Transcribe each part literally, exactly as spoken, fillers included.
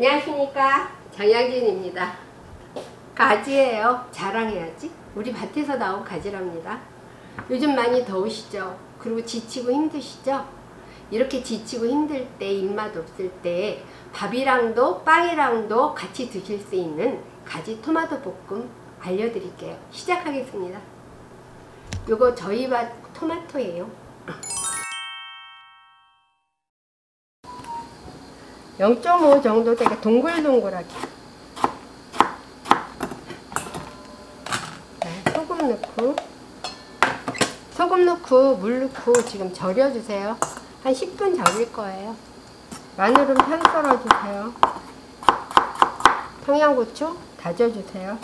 안녕하십니까, 장양진입니다. 가지예요. 자랑해야지. 우리 밭에서 나온 가지랍니다. 요즘 많이 더우시죠? 그리고 지치고 힘드시죠? 이렇게 지치고 힘들 때, 입맛 없을 때 밥이랑도 빵이랑도 같이 드실 수 있는 가지 토마토 볶음 알려드릴게요. 시작하겠습니다. 요거 저희 밭 토마토예요. 영 점 오 정도 되게 동글동글하게. 자, 소금 넣고 소금 넣고 물 넣고 지금 절여주세요. 한 십 분 절일 거예요. 마늘은 편 썰어주세요. 청양고추 다져주세요.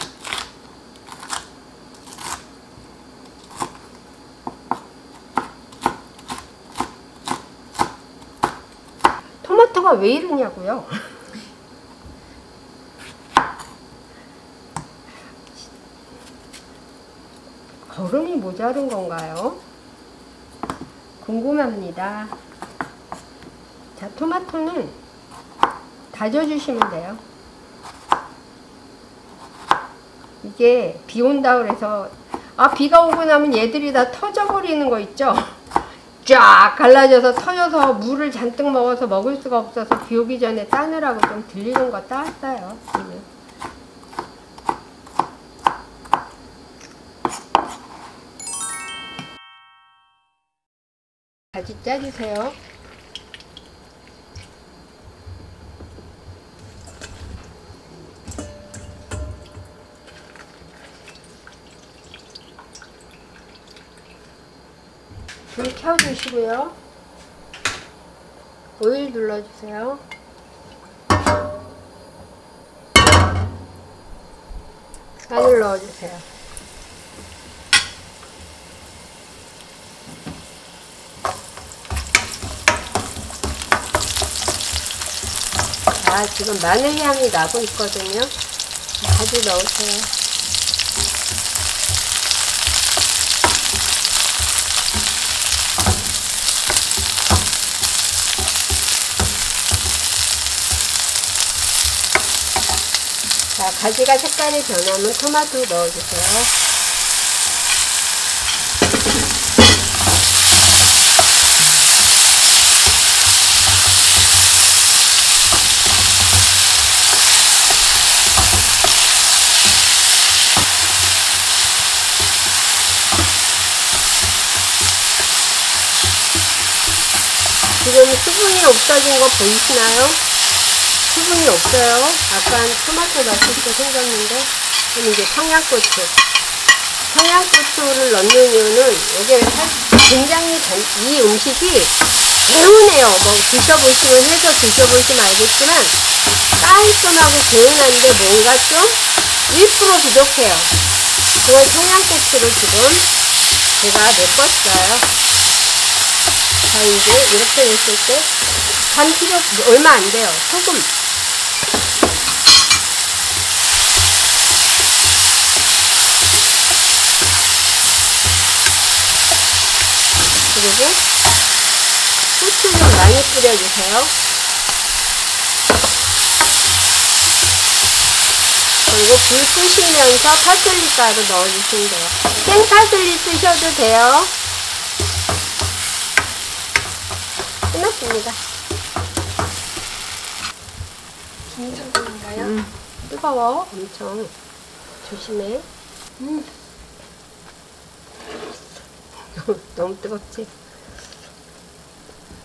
토마토가 왜 이러냐고요? 거름이 모자른 건가요? 궁금합니다. 자, 토마토는 다져주시면 돼요. 이게 비 온다 그래서, 아, 비가 오고 나면 얘들이 다 터져버리는 거 있죠? 쫙 갈라져서 터져서 물을 잔뜩 먹어서 먹을 수가 없어서 비 오기 전에 따느라고 좀 들리는 거 따왔어요. 지금. 가지 짜주세요. 불 켜주시고요. 오일 눌러주세요. 마늘 넣어주세요. 아, 지금 마늘 향이 나고 있거든요. 가지 넣으세요. 자, 가지가 색깔이 변하면 토마토 넣어주세요. 지금 수분이 없어진 거 보이시나요? 수분이 없어요. 약간 토마토 맛있게 생겼는데, 그럼 이제 청양고추. 청양고추를 넣는 이유는, 이게 굉장히, 이 음식이 개운해요. 뭐, 드셔보시면, 해서 드셔보시면 알겠지만, 깔끔하고 개운한데 뭔가 좀 일 퍼센트 부족해요. 그걸 청양고추를 지금 제가 메꿨어요. 자, 이제 이렇게 됐을 때, 간 필요, 얼마 안 돼요. 소금. 그리고 후추 좀 많이 뿌려주세요. 그리고 불 끄시면서 파슬리 가루 넣어주시면 돼요. 생파슬리 쓰셔도 돼요. 끝났습니다. 김장국인가요? 음, 뜨거워. 엄청 조심해. 음. 너무 뜨겁지?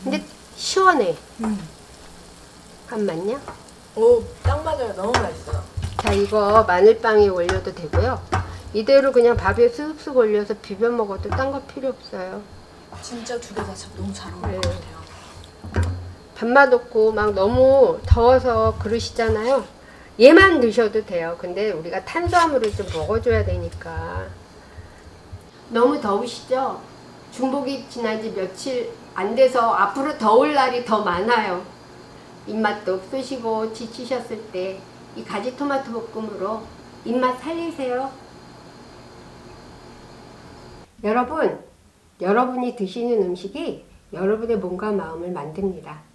근데 음. 시원해. 음. 간 맞냐? 오, 딱 맞아요. 너무 맛있어요. 자, 이거 마늘빵에 올려도 되고요. 이대로 그냥 밥에 쓱쓱 올려서 비벼 먹어도 딴 거 필요 없어요. 진짜 두 개 다 너무 잘 어울릴 네. 것 같아요. 밥맛 없고 막 너무 더워서 그러시잖아요. 얘만 드셔도 돼요. 근데 우리가 탄수화물을 좀 먹어줘야 되니까. 너무 더우시죠? 중복이 지난 지 며칠 안 돼서 앞으로 더울 날이 더 많아요. 입맛도 없으시고 지치셨을 때 이 가지 토마토 볶음으로 입맛 살리세요. 여러분, 여러분이 드시는 음식이 여러분의 몸과 마음을 만듭니다.